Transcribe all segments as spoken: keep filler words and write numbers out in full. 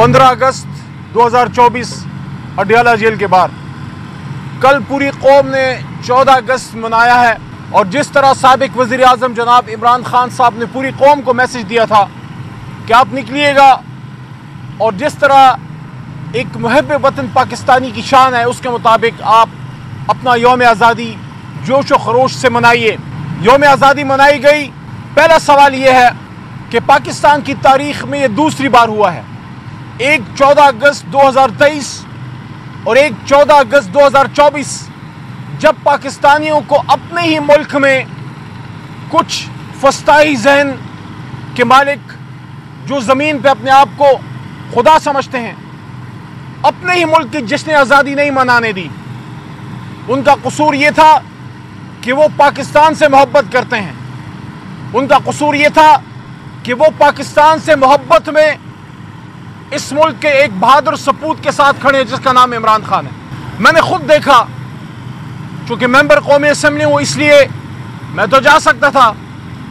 पंद्रह अगस्त दो हज़ार चौबीस अडियाला जेल के बाहर कल पूरी कौम ने चौदह अगस्त मनाया है। और जिस तरह साबिक वज़ीर आज़म जनाब इमरान खान साहब ने पूरी कौम को मैसेज दिया था कि आप निकलिएगा, और जिस तरह एक मुहब वतन पाकिस्तानी की शान है उसके मुताबिक आप अपना योम आज़ादी जोश व खरोश से मनाइए। योम आज़ादी मनाई गई। पहला सवाल यह है कि पाकिस्तान की तारीख में ये दूसरी बार हुआ है, एक चौदह अगस्त दो हज़ार तेईस और एक चौदह अगस्त दो हज़ार चौबीस, जब पाकिस्तानियों को अपने ही मुल्क में कुछ फस्ताही जहन के मालिक जो ज़मीन पे अपने आप को खुदा समझते हैं अपने ही मुल्क की जश्न आज़ादी नहीं मनाने दी। उनका कसूर ये था कि वो पाकिस्तान से मोहब्बत करते हैं, उनका कसूर ये था कि वो पाकिस्तान से मोहब्बत में इस मुल्क के एक बहादुर सपूत के साथ खड़े हैं जिसका नाम इमरान खान है। मैंने खुद देखा, चूँकि मेंबर कौमी असम्बली हूँ इसलिए मैं तो जा सकता था,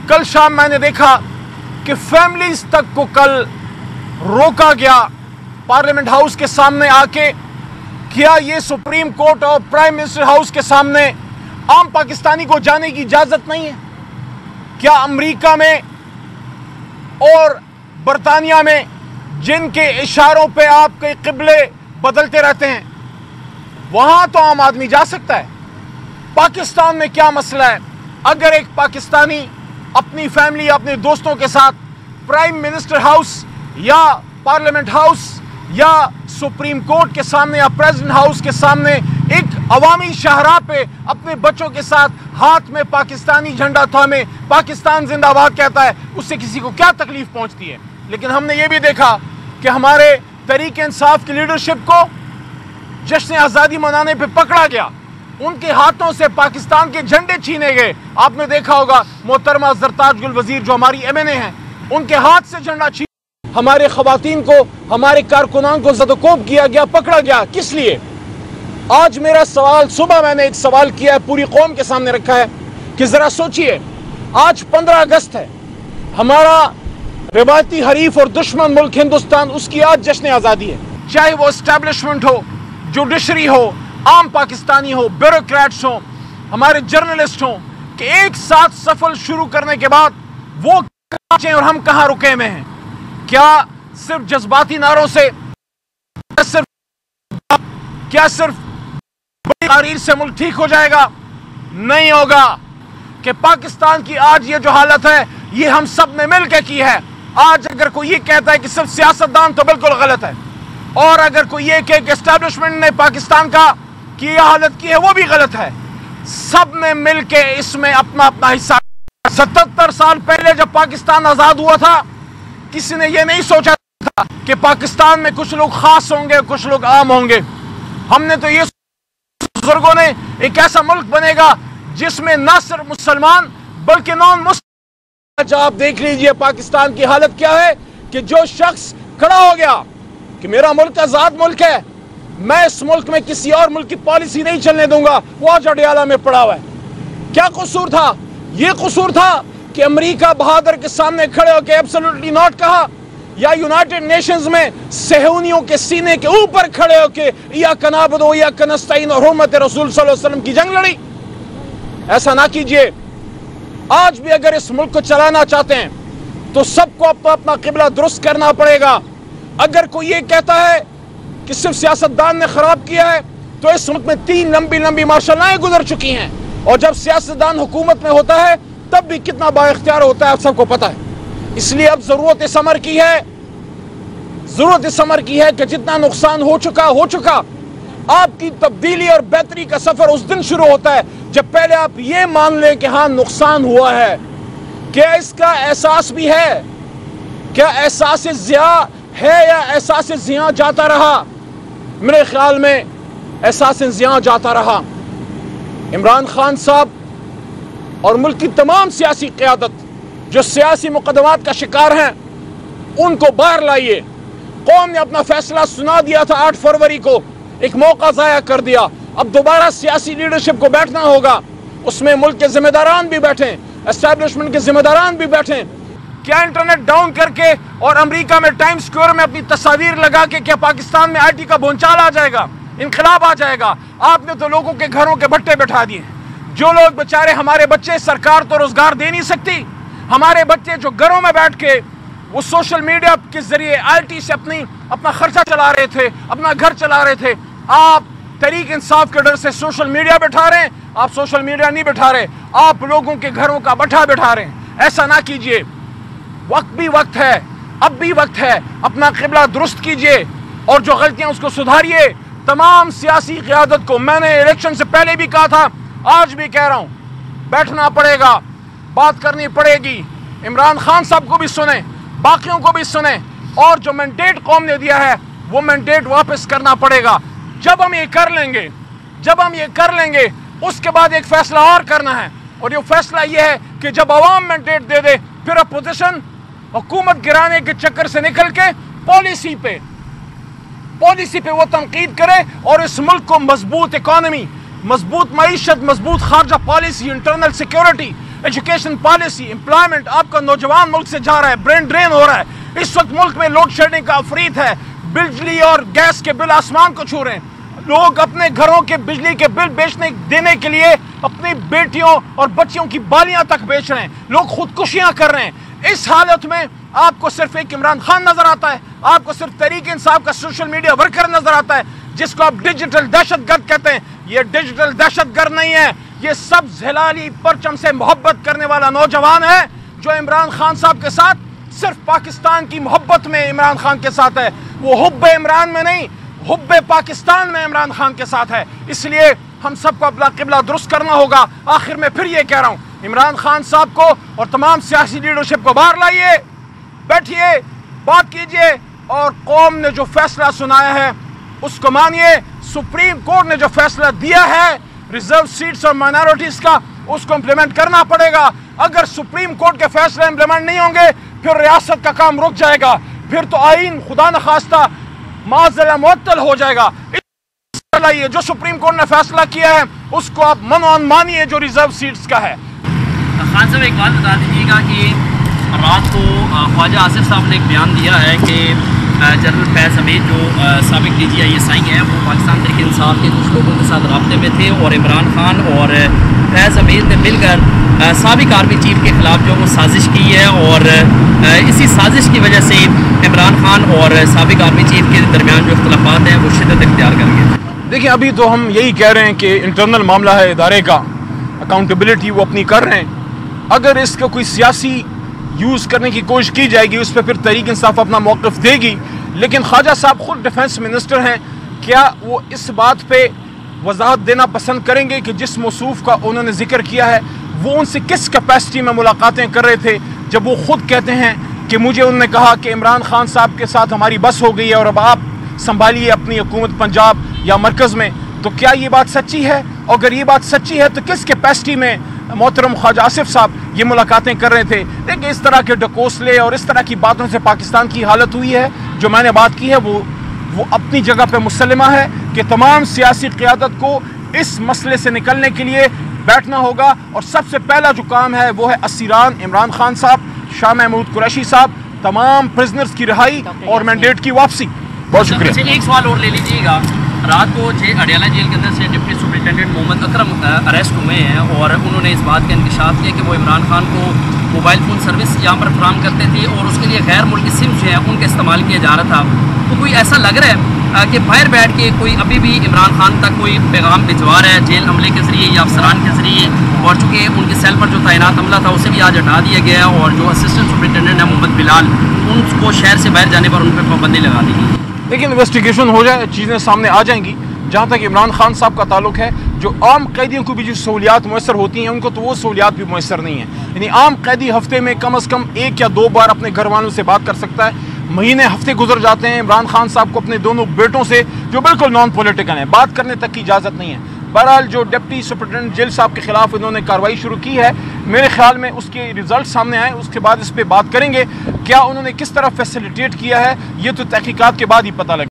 कल शाम मैंने देखा कि फैमिलीज तक को कल रोका गया पार्लियामेंट हाउस के सामने आके। क्या ये सुप्रीम कोर्ट और प्राइम मिनिस्टर हाउस के सामने आम पाकिस्तानी को जाने की इजाज़त नहीं है? क्या अमरीका में और बरतानिया में जिनके इशारों पे आपके किबले बदलते रहते हैं वहाँ तो आम आदमी जा सकता है? पाकिस्तान में क्या मसला है? अगर एक पाकिस्तानी अपनी फैमिली अपने दोस्तों के साथ प्राइम मिनिस्टर हाउस या पार्लियामेंट हाउस या सुप्रीम कोर्ट के सामने या प्रेसिडेंट हाउस के सामने एक अवामी शाहराह पे अपने बच्चों के साथ हाथ में पाकिस्तानी झंडा थामे पाकिस्तान जिंदाबाद कहता है, उससे किसी को क्या तकलीफ पहुँचती है? लेकिन हमने ये भी देखा कि हमारे तहरीक इंसाफ की लीडरशिप को जश्न आज़ादी मनाने पे पकड़ा गया, उनके हाथों से पाकिस्तान के झंडे छीने गए। आपने देखा होगा मोहतरमा जरताज गुल वज़ीर जो हमारी एम एन ए हैं, उनके हाथ से झंडा छीन, हमारे ख़वातीन को हमारे कारकुनान को ज़दोकोब किया गया, पकड़ा गया। किस लिए? आज मेरा सवाल, सुबह मैंने एक सवाल किया है पूरी कौम के सामने रखा है कि ज़रा सोचिए, आज पंद्रह अगस्त है, हमारा रिवायती हरीफ और दुश्मन मुल्क हिंदुस्तान, उसकी आज जश्न आज़ादी है। चाहे वो इस्टेब्लिशमेंट हो, जुडिशरी हो, आम पाकिस्तानी हो, ब्यूरोक्रेट्स हो, हमारे जर्नलिस्ट हो, कि एक साथ सफल शुरू करने के बाद वो कहाँ और हम कहाँ रुके में हैं? क्या सिर्फ जज्बाती नारों से, क्या सिर्फ क्या सिर्फ बड़ी तारीर से मुल्क ठीक हो जाएगा? नहीं होगा। कि पाकिस्तान की आज ये जो हालत है ये हम सब ने मिलकर की है। आज अगर कोई ये कहता है कि सिर्फ सियासतदान, तो बिल्कुल गलत है, और अगर कोई ये कहे कि एस्टेब्लिशमेंट ने पाकिस्तान का की हालत की है वो भी गलत है। सब ने मिलके इसमें अपना अपना हिस्सा। सतहत्तर साल पहले जब पाकिस्तान आज़ाद हुआ था किसी ने ये नहीं सोचा था कि पाकिस्तान में कुछ लोग खास होंगे कुछ लोग आम होंगे। हमने तो ये बुजुर्गों ने एक ऐसा मुल्क बनेगा जिसमें न सिर्फ मुसलमान बल्कि नॉन मुस्लिम। आज आप देख लीजिए पाकिस्तान की हालत क्या है कि जो शख्स खड़ा हो गया कि मेरा मुल्क आज़ाद मुल्क है, मैं इस मुल्क में किसी और मुल्क की पॉलिसी नहीं चलने दूंगा, वो आज अडियाला में पड़ा हुआ है। क्या कसूर था? ये कसूर था कि अमेरिका बहादुर के सामने खड़े होकर एब्सोल्युटली नॉट कहा, या यूनाइटेड नेशंस में सहूनियों के सीने के ऊपर खड़े होकर या कनाबदो या कनस्ताइन और हुर्मत रसूल सल्लल्लाहु अलैहि वसल्लम की जंग लड़ी। ऐसा ना कीजिए। आज भी अगर इस मुल्क को चलाना चाहते हैं तो सबको अपना अपना किबला दुरुस्त करना पड़ेगा। अगर कोई ये कहता है कि सिर्फ सियासतदान ने ख़राब किया है, तो इस मुल्क में तीन लंबी लंबी मार्शलाएँ गुजर चुकी हैं, और जब सियासतदान हुकूमत में होता है तब भी कितना बाइख्तियार होता है आप सबको पता है। इसलिए अब ज़रूरत इस अमर की है, ज़रूरत इस अमर की है कि जितना नुकसान हो चुका हो चुका, आपकी तब्दीली और बेहतरी का सफ़र उस दिन शुरू होता है जब पहले आप ये मान लें कि हाँ नुकसान हुआ है। क्या इसका एहसास भी है? क्या एहसास ज़िया है या एहसास ज़िया जाता रहा? मेरे ख्याल में एहसास ज़िया जाता रहा। इमरान खान साहब और मुल्क की तमाम सियासी क़यादत जो सियासी मुकदमात का शिकार हैं उनको बाहर लाइए। कौम ने अपना फैसला सुना दिया था आठ फरवरी को, एक मौका ज़ाया कर दिया। अब दोबारा सियासी लीडरशिप को बैठना होगा, उसमें मुल्क के जिम्मेदारान भी बैठें, एस्टैब्लिशमेंट के जिम्मेदारान भी बैठें क्या इंटरनेट डाउन करके और अमेरिका में टाइम स्क्वायर में अपनी तस्वीर लगा के क्या पाकिस्तान में आईटी का बोलचाल आ जाएगा, इंकलाब आ जाएगा? आपने तो लोगों के घरों के भट्टे बैठा दिए। जो लोग बेचारे हमारे बच्चे, सरकार तो रोजगार दे नहीं सकती, हमारे बच्चे जो घरों में बैठ के वो सोशल मीडिया के जरिए आईटी से अपनी अपना खर्चा चला रहे थे, अपना घर चला रहे थे, आप तहरीक इंसाफ के डर से सोशल मीडिया बैठा रहे हैं। आप सोशल मीडिया नहीं बैठा रहे, आप लोगों के घरों का बैठा बैठा रहे हैं। ऐसा ना कीजिए, वक्त भी वक्त है, अब भी वक्त है, अपना किबला दुरुस्त कीजिए और जो गलतियां उसको सुधारिए। तमाम सियासी क़ियादत को मैंने इलेक्शन से पहले भी कहा था, आज भी कह रहा हूँ, बैठना पड़ेगा, बात करनी पड़ेगी। इमरान खान साहब को भी सुने, बाकियों को भी सुने और जो मैंडेट कौम ने दिया है वो मैंडेट वापस करना पड़ेगा। जब हम ये कर लेंगे, जब हम ये कर लेंगे उसके बाद एक फैसला और करना है और ये फैसला ये है कि जब आवाम मैंडेट दे दे फिर अपोजिशन हुकूमत गिराने के चक्कर से निकल के पॉलिसी पे पॉलिसी पे वो तनकीद करे और इस मुल्क को मजबूत इकॉनमी, मजबूत मईशत, मजबूत खारजा policy, internal security, education policy, employment. आपका नौजवान मुल्क से जा रहा है, ब्रेन ड्रेन हो रहा है। इस वक्त मुल्क में लोड शेडिंग का अफरीत है, बिजली और गैस के बिल आसमान को छू रहे हैं। लोग अपने घरों के बिजली के बिल बेचने देने के लिए अपनी बेटियों और बच्चियों की बालियां तक बेच रहे हैं, लोग खुदकुशियां कर रहे हैं। इस हालत में आपको सिर्फ एक इमरान खान नजर आता है, आपको सिर्फ तहरीक इंसाफ का सोशल मीडिया वर्कर नजर आता है, जिसको आप डिजिटल दहशतगर्द कहते हैं। ये डिजिटल दहशतगर्द नहीं है, ये सब हिलाली परचम से मोहब्बत करने वाला नौजवान है जो इमरान खान साहब के साथ सिर्फ पाकिस्तान की मोहब्बत में इमरान खान के साथ है, वो हुब्बे इमरान में नहीं, हुब्बे पाकिस्तान में इमरान खान के साथ है। इसलिए हम सबको अपना किबला दुरुस्त करना होगा। आखिर में फिर ये कह रहा हूँ, इमरान खान साहब को और तमाम सियासी लीडरशिप को बाहर लाइए, बैठिए, बात कीजिए और कौम ने जो फैसला सुनाया है उसको मानिए। सुप्रीम कोर्ट ने जो फैसला दिया है रिजर्व सीट्स और माइनॉरिटीज का, उसको इम्प्लीमेंट करना पड़ेगा। अगर सुप्रीम कोर्ट के फैसले इम्प्लीमेंट नहीं होंगे फिर रियासत का काम रुक जाएगा, फिर तो आइन खुदा न खास्ता माजला मुअत्तल हो जाएगा। इसलिए जो सुप्रीम कोर्ट ने फैसला किया है उसको आप मनोन मानिए, जो रिजर्व सीट्स का है। खान साहब, एक बात बता दीजिएगा कि रात को ख्वाजा आसिफ साहब ने एक बयान दिया है कि जनरल फैज़ हमीद जो साबिक़ D G I S I हैं वो पाकिस्तान तहरीक इंसाफ के कुछ लोगों के साथ रब्ते में थे और इमरान खान और फैज़ हमीद ने मिलकर साबिक़ आर्मी चीफ के ख़िलाफ़ जो वो साजिश की है और इसी साजिश की वजह से इमरान खान और साबिक़ आर्मी चीफ के दरमियान जो इख्तलाफात हैं वो शिदत इख्तियार करेंगे। देखिए, अभी तो हम यही कह रहे हैं कि इंटरनल मामला है, इदारे का अकाउंटेबिलिटी वो अपनी कर रहे हैं। अगर इसका कोई सियासी यूज़ करने की कोशिश की जाएगी उस पर फिर तहरीक इंसाफ अपना मौक़िफ़ देगी। लेकिन ख्वाजा साहब खुद डिफेंस मिनिस्टर हैं, क्या वो इस बात पे वजाहत देना पसंद करेंगे कि जिस मौसूफ का उन्होंने जिक्र किया है वो उनसे किस कैपेसिटी में मुलाकातें कर रहे थे? जब वो खुद कहते हैं कि मुझे उन्होंने कहा कि इमरान खान साहब के साथ हमारी बस हो गई है और अब आप संभालिए अपनी हुकूमत पंजाब या मरकज़ में, तो क्या ये बात सच्ची है? अगर ये बात सच्ची है तो किस कैपेसिटी में मोहतरम ख्वाजा आसिफ साहब ये मुलाकातें कर रहे थे? देखिए, इस तरह के डकोसले और इस तरह की बातों से पाकिस्तान की हालत हुई है। जो मैंने बात की है वो वो अपनी जगह पे मुसलमा है कि तमाम सियासी क़ियादत को इस मसले से निकलने के लिए बैठना होगा और सबसे पहला जो काम है वो है असीरान इमरान खान साहब, शाह महमूद कुरैशी साहब, तमाम प्रिजनर्स की रिहाई और मैंडेट की वापसी। बहुत शुक्रिया। एक सवाल और ले लीजिएगा, रात को अडियाला जेल के अंदर से deputy superintendent Mohammad Akram arrest हुए हैं और उन्होंने इस बात का इंकशाफ किया कि वो इमरान खान को मोबाइल फ़ोन सर्विस यहाँ पर फराम करते थे और उसके लिए गैर मुल्की सिम जो है उनका इस्तेमाल किया जा रहा था। तो कोई ऐसा लग रहा है कि बाहर बैठ के कोई अभी भी इमरान खान तक कोई पैगाम भिजवा रहा है जेल अमले के ज़रिए या अफसरान के ज़रिए, और चूँकि उनके सेल पर जो तैनात अमला था उसे भी आज हटा दिया गया है और जो असिस्टेंट सुप्रिटेंडेंट है मोहम्मद बिलाल उनको शहर से बाहर जाने पर उन पर पाबंदी लगा दी गई। लेकिन इन्वेस्टिगेशन हो जाए, चीज़ें सामने आ जाएंगी। जहाँ तक इमरान खान साहब का ताल्लुक है, जो आम कैदियों को भी जो सहूलियात मैसर होती हैं उनको तो वो सहूलियात भी मैसर नहीं है। यानी आम कैदी हफ्ते में कम अज़ कम एक या दो बार अपने घर वालों से बात कर सकता है, महीने हफ्ते गुजर जाते हैं। इमरान खान साहब को अपने दोनों बेटों से, जो बिल्कुल नॉन पॉलिटिकल हैं, बात करने तक की इजाज़त नहीं है। बहरहाल, जो डिप्टी सुप्रिटेंडेंट जेल साहब के ख़िलाफ़ इन्होंने कार्रवाई शुरू की है, मेरे ख्याल में उसके रिजल्ट सामने आए उसके बाद इस पर बात करेंगे। क्या उन्होंने किस तरह फैसिलिटेट किया है ये तो तहकीकात के बाद ही पता लगेगा।